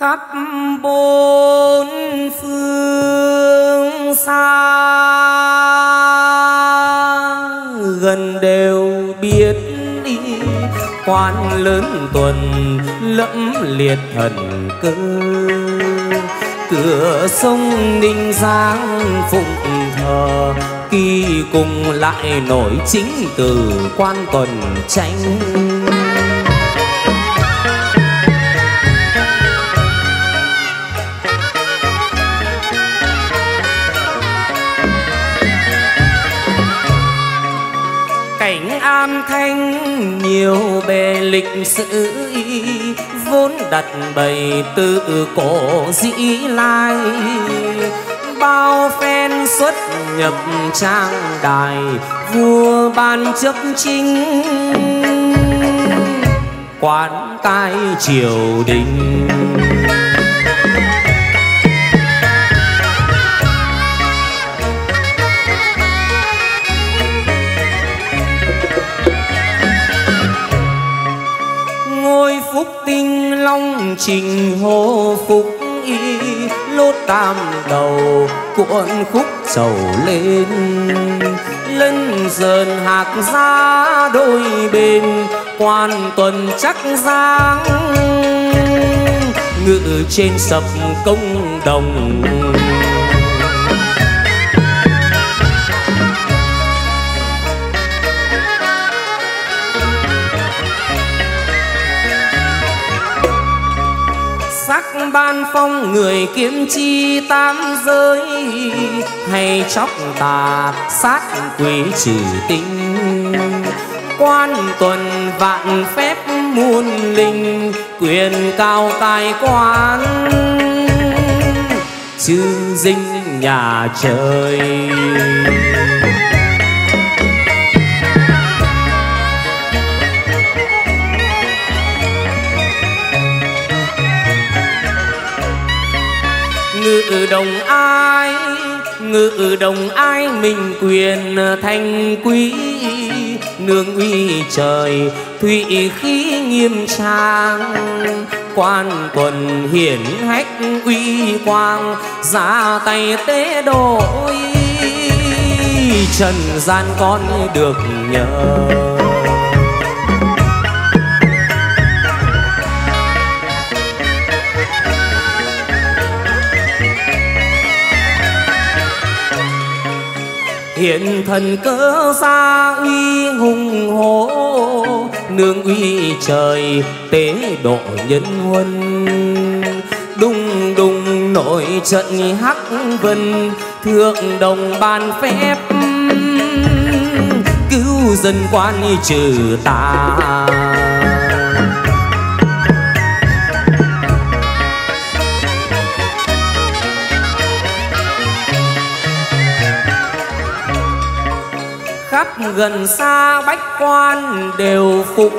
khắp bốn phương xa gần đều biết đi. Quan lớn tuần lẫm liệt thần cơ, cửa sông Ninh Giang phụng thờ. Kỳ cùng lại nổi chính từ Quan Tuần Tranh. Cảnh An Thanh nhiều bề lịch sử, vốn đặt bày từ cổ dĩ lai. Bao phen xuất nhập trang đài, vua ban chấp chính quản cai triều đình. Ngôi Phúc Tinh Long trình hô phục y, lốt tam đầu cuộn khúc sầu lên. Lân dờn hạc giá đôi bên, Quan Tuần chắc dáng ngự trên sập công đồng. Ban phong người kiếm chi tam giới, hay chóc tà sát quỷ trừ tinh. Quan Tuần vạn phép muôn linh, quyền cao tài quán chư dinh nhà trời. Ngự đồng ai mình quyền thanh quý. Nương uy trời thủy khí nghiêm trang, Quan Tuần hiển hách uy quang. Ra tay tế đổi, trần gian con được nhờ. Hiện thần cỡ ra uy hùng hổ, nương uy trời tế độ nhân huân. Đùng đùng nổi trận hắc vân, thượng đồng ban phép cứu dân quan trừ tà. Gần xa bách quan đều phục,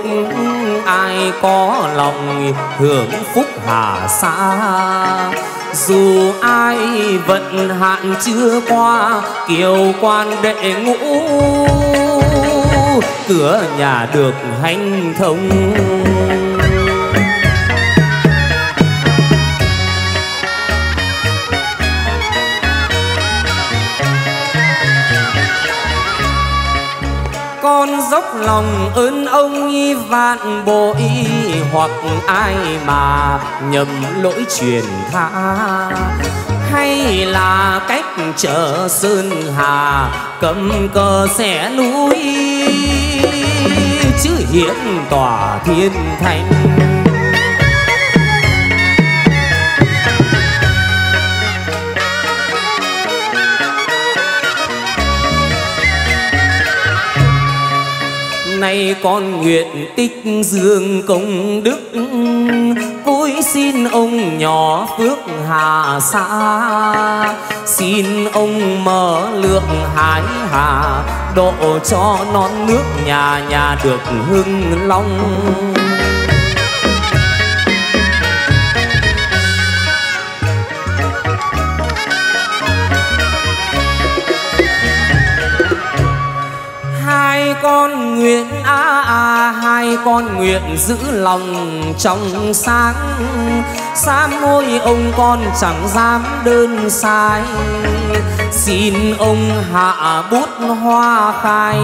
ai có lòng hưởng phúc hà xa. Dù ai vận hạn chưa qua, kiều quan đệ ngũ cửa nhà được hanh thông. Con dốc lòng ơn ông vạn bội, hoặc ai mà nhầm lỗi truyền tha. Hay là cách chợ sơn hà, cầm cờ xẻ núi chứ hiển tỏa thiên thành. Nay con nguyện tích dương công đức, cúi xin ông nhỏ phước hà xa. Xin ông mở lượng hải hà, độ cho non nước nhà nhà được hưng long. Hai con nguyện hai con nguyện giữ lòng trong sáng, xa ngôi ông con chẳng dám đơn sai. Xin ông hạ bút hoa khai,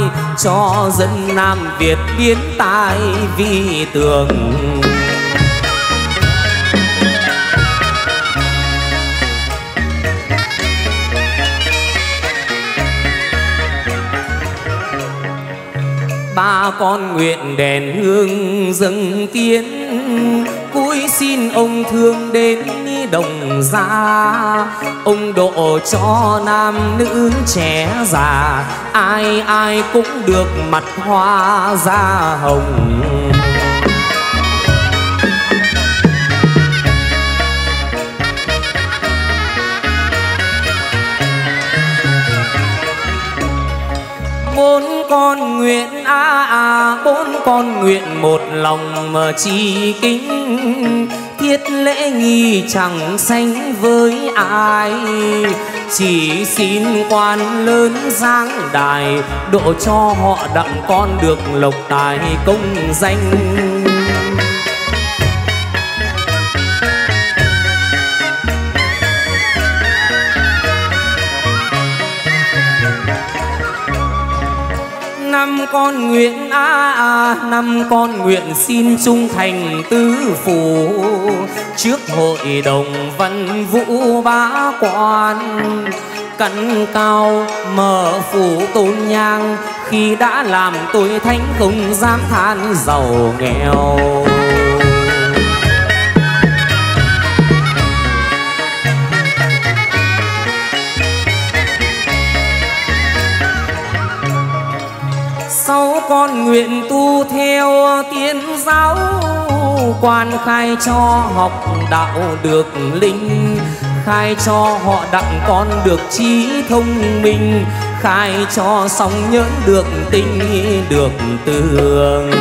cho dân Nam Việt biến tai vi tường. Ba con nguyện đèn hương dâng tiến, cúi xin ông thương đến đồng gia. Ông độ cho nam nữ trẻ già, ai ai cũng được mặt hoa da hồng. Bốn con nguyện bốn con nguyện một lòng mà chi kính, thiết lễ nghi chẳng sánh với ai. Chỉ xin quan lớn giáng đài, độ cho họ đặng con được lộc tài công danh. Năm con nguyện năm con nguyện xin trung thành tứ phủ, trước hội đồng văn vũ bá quan. Cắn cao mở phủ tôn nhang, khi đã làm tôi thánh không dám than giàu nghèo. Sáu con nguyện tu theo tiên giáo, quan khai cho học đạo được linh. Khai cho họ đặng con được trí thông minh, khai cho sóng nhẫn được tinh được tường.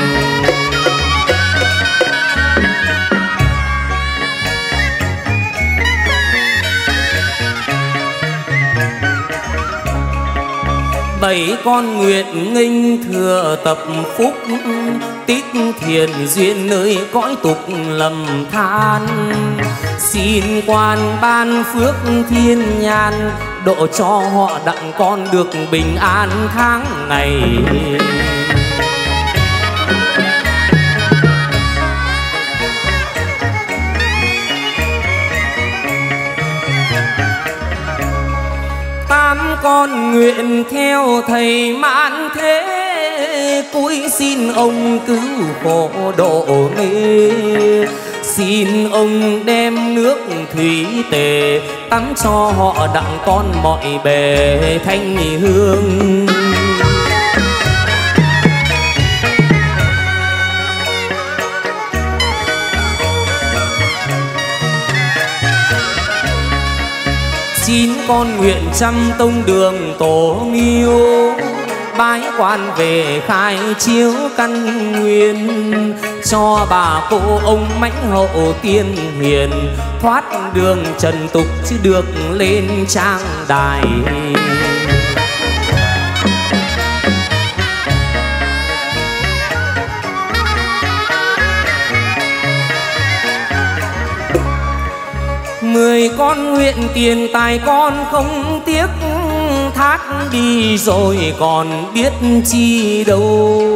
Bảy con nguyện nghinh thừa tập phúc, tích thiền duyên nơi cõi tục lầm than. Xin quan ban phước thiên nhan, độ cho họ đặng con được bình an tháng ngày. Tám con nguyện theo thầy mãn thế, cúi xin ông cứu khổ độ mê. Xin ông đem nước thủy tề, tắm cho họ đặng con mọi bề thanh hương. Xin con nguyện trăm tông đường tổ nghiêu, bái quan về khai chiếu căn nguyên. Cho bà cô ông mãnh hậu tiên hiền, thoát đường trần tục chứ được lên trang đài. Mười con nguyện tiền tài con không tiếc, thác đi rồi còn biết chi đâu.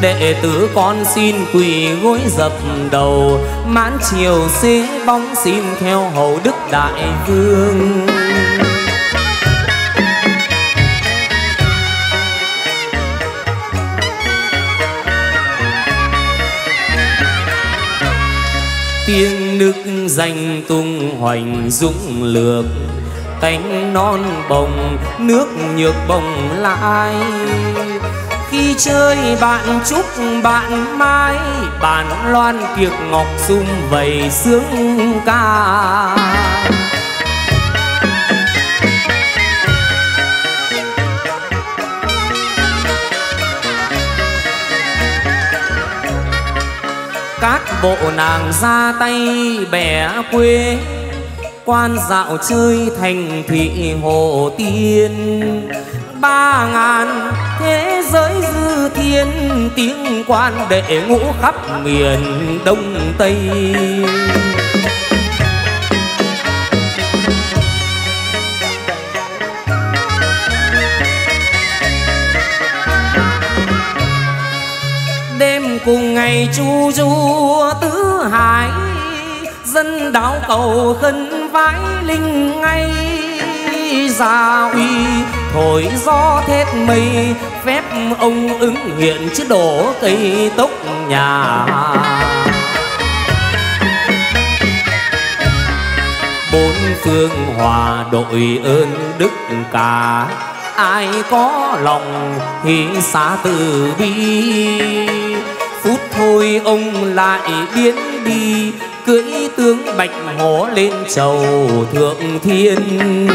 Đệ tử con xin quỳ gối dập đầu, mãn triều xế bóng xin theo hầu đức đại vương. Tiếng nước danh tung hoành dũng lược, cánh non bồng nước nhược bồng lai. Khi chơi bạn Trúc bạn Mai, bạn Loan Kiệt Ngọc sum vầy sướng ca. Các bộ nàng ra tay bẻ quê, quan dạo chơi thành thị Hồ Tiên. 3000 thế giới dư thiên, tiếng quan đệ ngũ khắp miền Đông Tây. Đêm cùng ngày chu du tứ hải, dân đảo cầu khấn vái linh ngay. Gia uy thổi gió thét mây, phép ông ứng hiện chứ đổ cây tốc nhà. Bốn phương hòa đội ơn đức cả, ai có lòng thì xả từ bi. Phút thôi ông lại biến đi, cưỡi tướng bạch hổ lên chầu thượng thiên.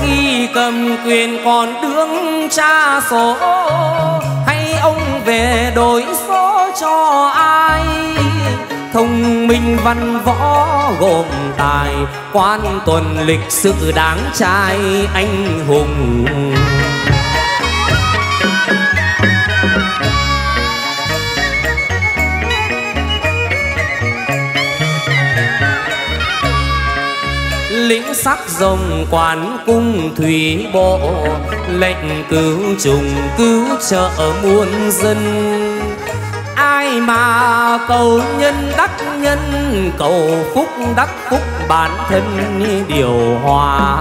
Khi cầm quyền còn đương tra số, hay ông về đổi số cho ai? Thông minh văn võ gồm tài, quan tuần lịch sự đáng trai anh hùng. Lĩnh sắc rồng quản cung thủy bộ, lệnh cứu trùng cứu trợ muôn dân. Ai mà cầu nhân đắc nhân, cầu phúc đắc phúc bản thân điều hòa.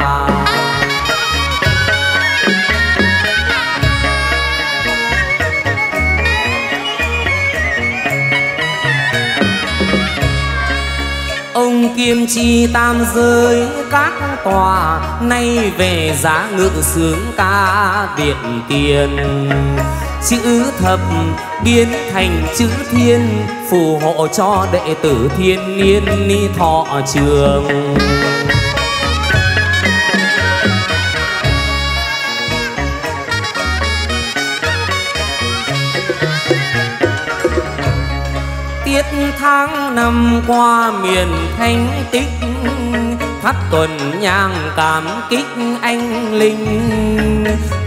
Ông kiêm chi tam giới các tòa, nay về giá ngự sướng ca điện tiền. Chữ thập biến thành chữ thiên, phù hộ cho đệ tử thiên niên thọ trường. Tiết tháng năm qua miền thanh tích, thắt tuần nhang cảm kích anh linh.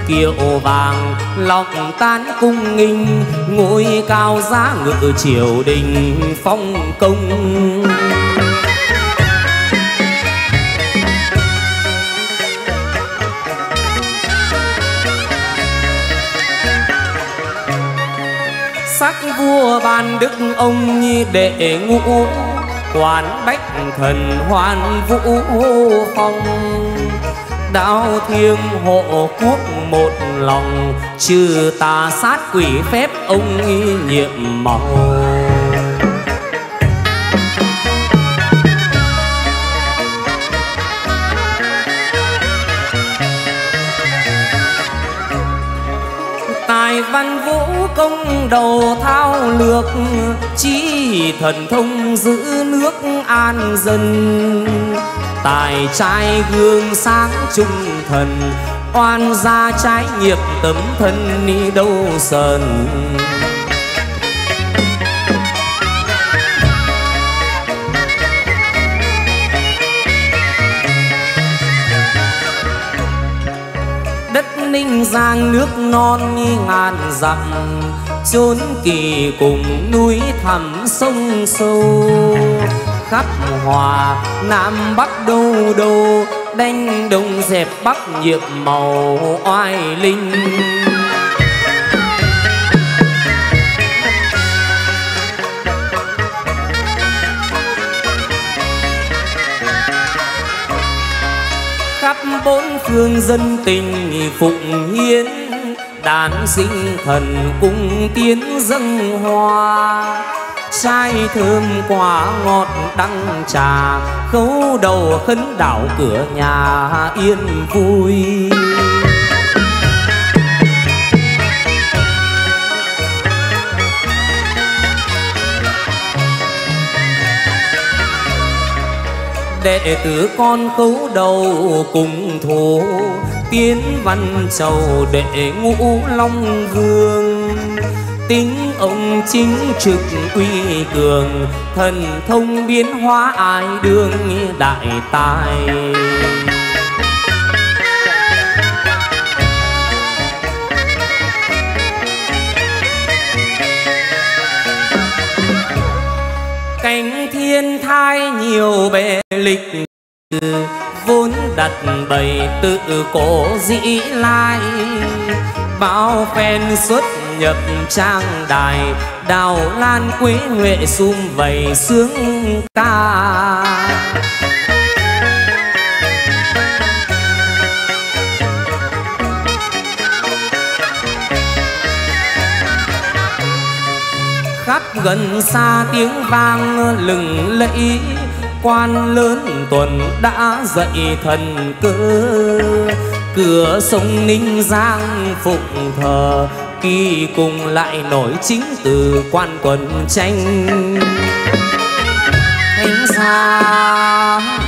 Kiệu vàng lọc tán cung nghinh, ngôi cao giá ngự triều đình phong công. Sắc vua ban đức ông như đệ ngũ, quán bách thần hoan vũ phong. Đạo thiêng hộ quốc một lòng, trừ tà sát quỷ phép ông nhiệm màu. Tài văn vũ công đầu thao lược, chỉ thần thông giữ nước an dân. Tài trai gương sáng trung thần, oan gia trái nghiệp tấm thân đi đâu sờn. Đất Ninh Giang nước non như ngàn dặm, chốn kỳ cùng núi thẳm sông sâu. Khắp hòa nam bắc đâu đâu, đánh đông dẹp bắc nhiệm màu oai linh. Khắp bốn phương dân tình phụng hiến, đàn sinh thần cung tiến dâng hoa. Trái thơm quả ngọt đăng trà, khấu đầu khấn đảo cửa nhà yên vui. Đệ tử con khấu đầu cùng thủ, tiến văn chầu đệ ngũ long vương. tính ông chính trực uy cường, thần thông biến hóa ai đương đại tài. Cánh thiên thai nhiều bề lịch, vốn đặt bày tự cổ dĩ lai. Bao phen xuất nhập trang đài, đào lan quế huệ sum vầy sướng ca. Khắp gần xa tiếng vang lừng lẫy, quan lớn tuần đã dậy thần cơ. Cửa sông Ninh Giang phục thờ, kỳ cùng lại nổi chính từ Quan Tuần Tranh. Thánh xa